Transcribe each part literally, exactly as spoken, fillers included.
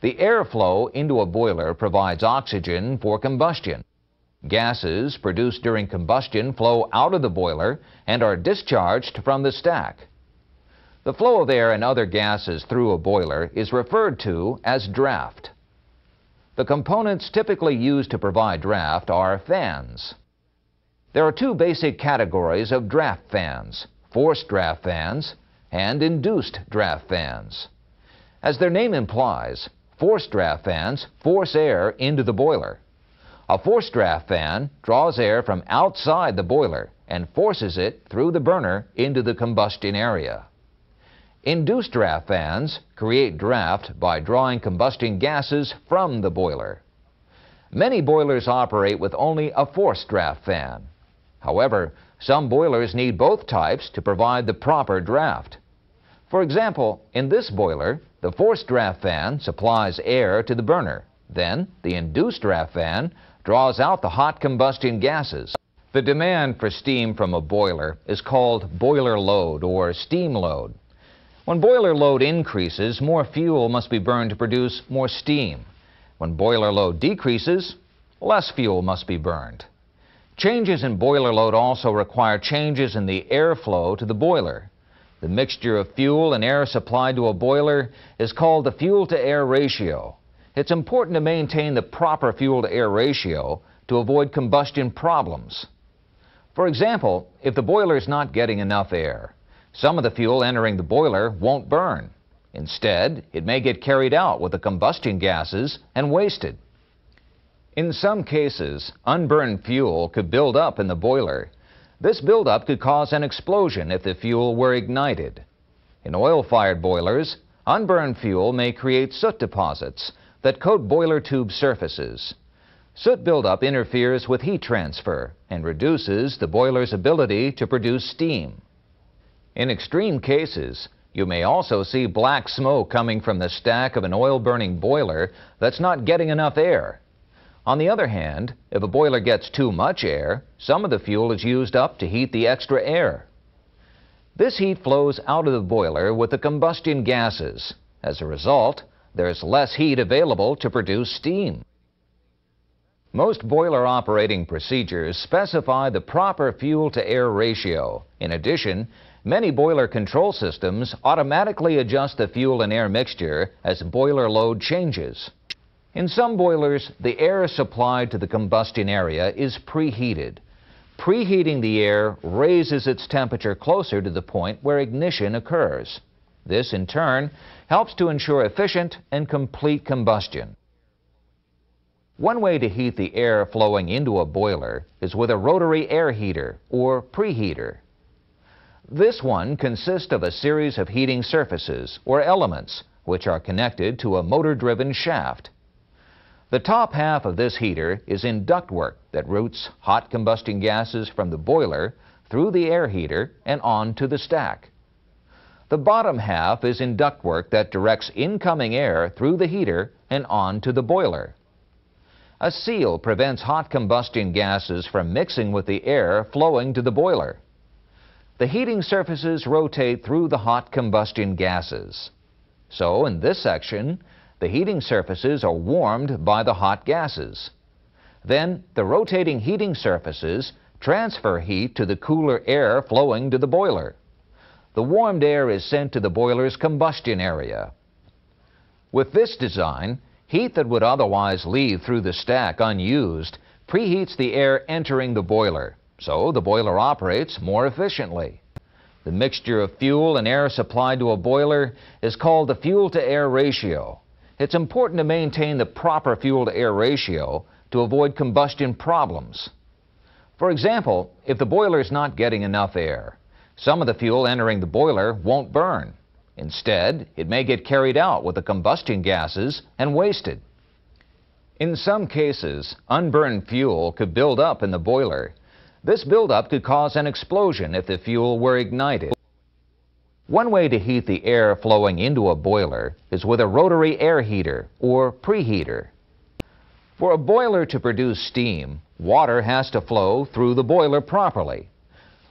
The airflow into a boiler provides oxygen for combustion. Gases produced during combustion flow out of the boiler and are discharged from the stack. The flow of air and other gases through a boiler is referred to as draft. The components typically used to provide draft are fans. There are two basic categories of draft fans: forced draft fans and induced draft fans. As their name implies, forced draft fans force air into the boiler. A forced draft fan draws air from outside the boiler and forces it through the burner into the combustion area. Induced draft fans create draft by drawing combustion gases from the boiler. Many boilers operate with only a forced draft fan. However, some boilers need both types to provide the proper draft. For example, in this boiler, the forced draft fan supplies air to the burner. Then, the induced draft fan draws out the hot combustion gases. The demand for steam from a boiler is called boiler load or steam load. When boiler load increases, more fuel must be burned to produce more steam. When boiler load decreases, less fuel must be burned. Changes in boiler load also require changes in the airflow to the boiler. The mixture of fuel and air supplied to a boiler is called the fuel-to-air ratio. It's important to maintain the proper fuel-to-air ratio to avoid combustion problems. For example, if the boiler is not getting enough air, some of the fuel entering the boiler won't burn. Instead, it may get carried out with the combustion gases and wasted. In some cases, unburned fuel could build up in the boiler. This buildup could cause an explosion if the fuel were ignited. In oil-fired boilers, unburned fuel may create soot deposits that coat boiler tube surfaces. Soot buildup interferes with heat transfer and reduces the boiler's ability to produce steam. In extreme cases, you may also see black smoke coming from the stack of an oil-burning boiler that's not getting enough air. On the other hand, if a boiler gets too much air, some of the fuel is used up to heat the extra air. This heat flows out of the boiler with the combustion gases. As a result, there's less heat available to produce steam. Most boiler operating procedures specify the proper fuel-to-air ratio. In addition, many boiler control systems automatically adjust the fuel and air mixture as boiler load changes. In some boilers, the air supplied to the combustion area is preheated. Preheating the air raises its temperature closer to the point where ignition occurs. This, in turn, helps to ensure efficient and complete combustion. One way to heat the air flowing into a boiler is with a rotary air heater or preheater. This one consists of a series of heating surfaces or elements which are connected to a motor-driven shaft. The top half of this heater is in ductwork that routes hot combustion gases from the boiler through the air heater and onto the stack. The bottom half is in ductwork that directs incoming air through the heater and onto the boiler. A seal prevents hot combustion gases from mixing with the air flowing to the boiler. The heating surfaces rotate through the hot combustion gases. So, in this section, the heating surfaces are warmed by the hot gases. Then, the rotating heating surfaces transfer heat to the cooler air flowing to the boiler. The warmed air is sent to the boiler's combustion area. With this design, heat that would otherwise leave through the stack unused preheats the air entering the boiler, so the boiler operates more efficiently. The mixture of fuel and air supplied to a boiler is called the fuel-to-air ratio. It's important to maintain the proper fuel-to-air ratio to avoid combustion problems. For example, if the boiler is not getting enough air, some of the fuel entering the boiler won't burn. Instead, it may get carried out with the combustion gases and wasted. In some cases, unburned fuel could build up in the boiler. This buildup could cause an explosion if the fuel were ignited. One way to heat the air flowing into a boiler is with a rotary air heater or preheater. For a boiler to produce steam, water has to flow through the boiler properly.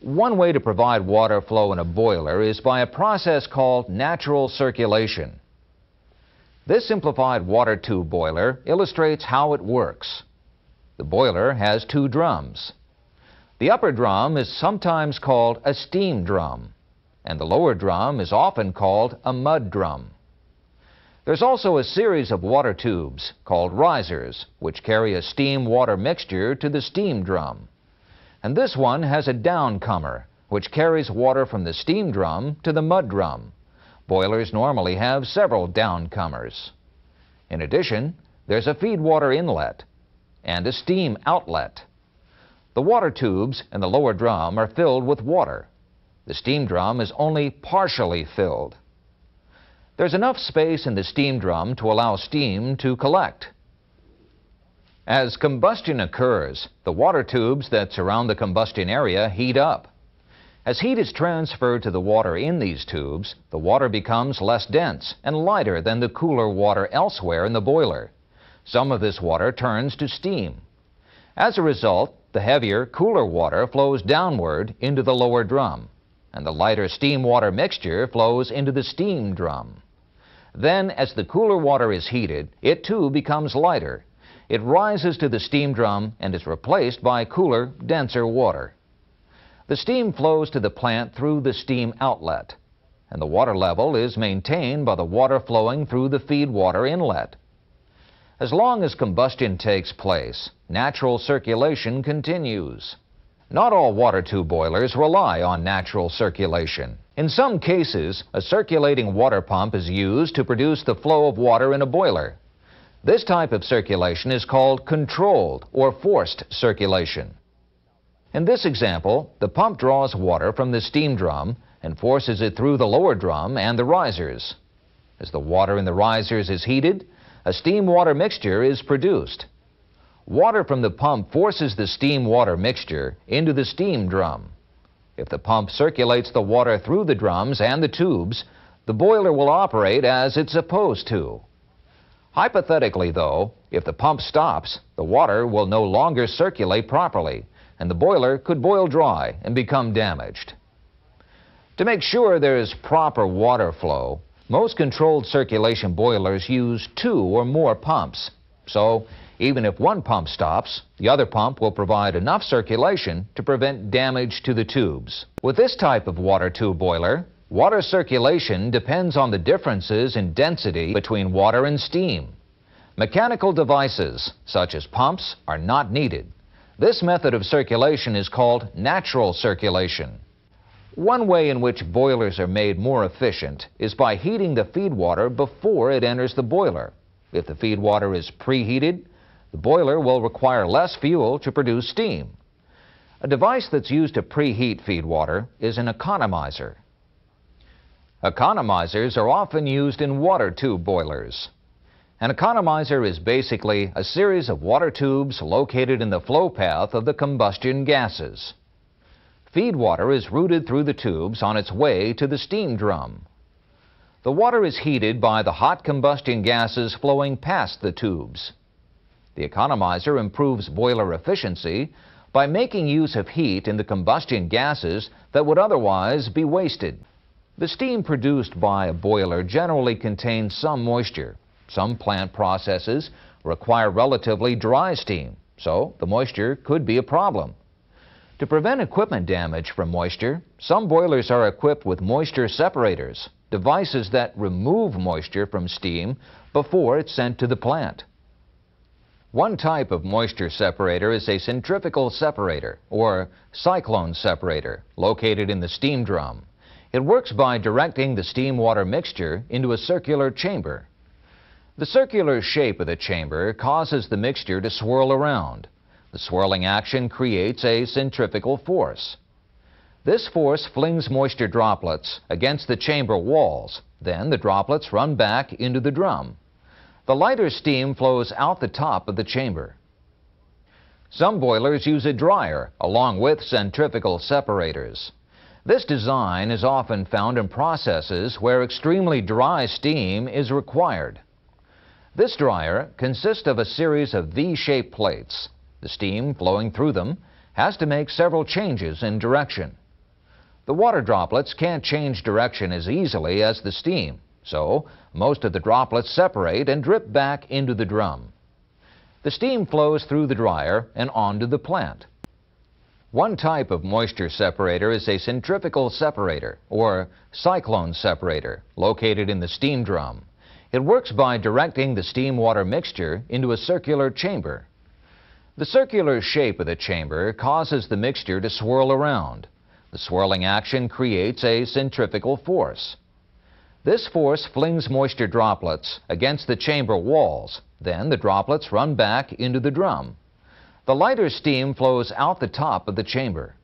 One way to provide water flow in a boiler is by a process called natural circulation. This simplified water tube boiler illustrates how it works. The boiler has two drums. The upper drum is sometimes called a steam drum, and the lower drum is often called a mud drum. There's also a series of water tubes called risers, which carry a steam-water mixture to the steam drum. And this one has a downcomer, which carries water from the steam drum to the mud drum. Boilers normally have several downcomers. In addition, there's a feed water inlet and a steam outlet. The water tubes and the lower drum are filled with water. The steam drum is only partially filled. There's enough space in the steam drum to allow steam to collect. As combustion occurs, the water tubes that surround the combustion area heat up. As heat is transferred to the water in these tubes, the water becomes less dense and lighter than the cooler water elsewhere in the boiler. Some of this water turns to steam. As a result, the heavier, cooler water flows downward into the lower drum, and the lighter steam-water mixture flows into the steam drum. Then, as the cooler water is heated, it too becomes lighter. It rises to the steam drum and is replaced by cooler, denser water. The steam flows to the plant through the steam outlet, and the water level is maintained by the water flowing through the feed water inlet. As long as combustion takes place, natural circulation continues. Not all water tube boilers rely on natural circulation. In some cases, a circulating water pump is used to produce the flow of water in a boiler. This type of circulation is called controlled or forced circulation. In this example, the pump draws water from the steam drum and forces it through the lower drum and the risers. As the water in the risers is heated, a steam-water mixture is produced. Water from the pump forces the steam-water mixture into the steam drum. If the pump circulates the water through the drums and the tubes, the boiler will operate as it's supposed to. Hypothetically, though, if the pump stops, the water will no longer circulate properly, and the boiler could boil dry and become damaged. To make sure there is proper water flow, most controlled circulation boilers use two or more pumps, so even if one pump stops, the other pump will provide enough circulation to prevent damage to the tubes. With this type of water tube boiler, water circulation depends on the differences in density between water and steam. Mechanical devices, such as pumps, are not needed. This method of circulation is called natural circulation. One way in which boilers are made more efficient is by heating the feed water before it enters the boiler. If the feed water is preheated, the boiler will require less fuel to produce steam. A device that's used to preheat feed water is an economizer. Economizers are often used in water tube boilers. An economizer is basically a series of water tubes located in the flow path of the combustion gases. Feed water is routed through the tubes on its way to the steam drum. The water is heated by the hot combustion gases flowing past the tubes. The economizer improves boiler efficiency by making use of heat in the combustion gases that would otherwise be wasted. The steam produced by a boiler generally contains some moisture. Some plant processes require relatively dry steam, so the moisture could be a problem. To prevent equipment damage from moisture, some boilers are equipped with moisture separators, devices that remove moisture from steam before it's sent to the plant. One type of moisture separator is a centrifugal separator, or cyclone separator, located in the steam drum. It works by directing the steam-water mixture into a circular chamber. The circular shape of the chamber causes the mixture to swirl around. The swirling action creates a centrifugal force. This force flings moisture droplets against the chamber walls. Then the droplets run back into the drum. The lighter steam flows out the top of the chamber. Some boilers use a dryer along with centrifugal separators. This design is often found in processes where extremely dry steam is required. This dryer consists of a series of V-shaped plates. The steam flowing through them has to make several changes in direction. The water droplets can't change direction as easily as the steam, So, most of the droplets separate and drip back into the drum. The steam flows through the dryer and onto the plant. One type of moisture separator is a centrifugal separator, or cyclone separator, located in the steam drum. It works by directing the steam-water mixture into a circular chamber. The circular shape of the chamber causes the mixture to swirl around. The swirling action creates a centrifugal force. This force flings moisture droplets against the chamber walls. Then the droplets run back into the drum. The lighter steam flows out the top of the chamber.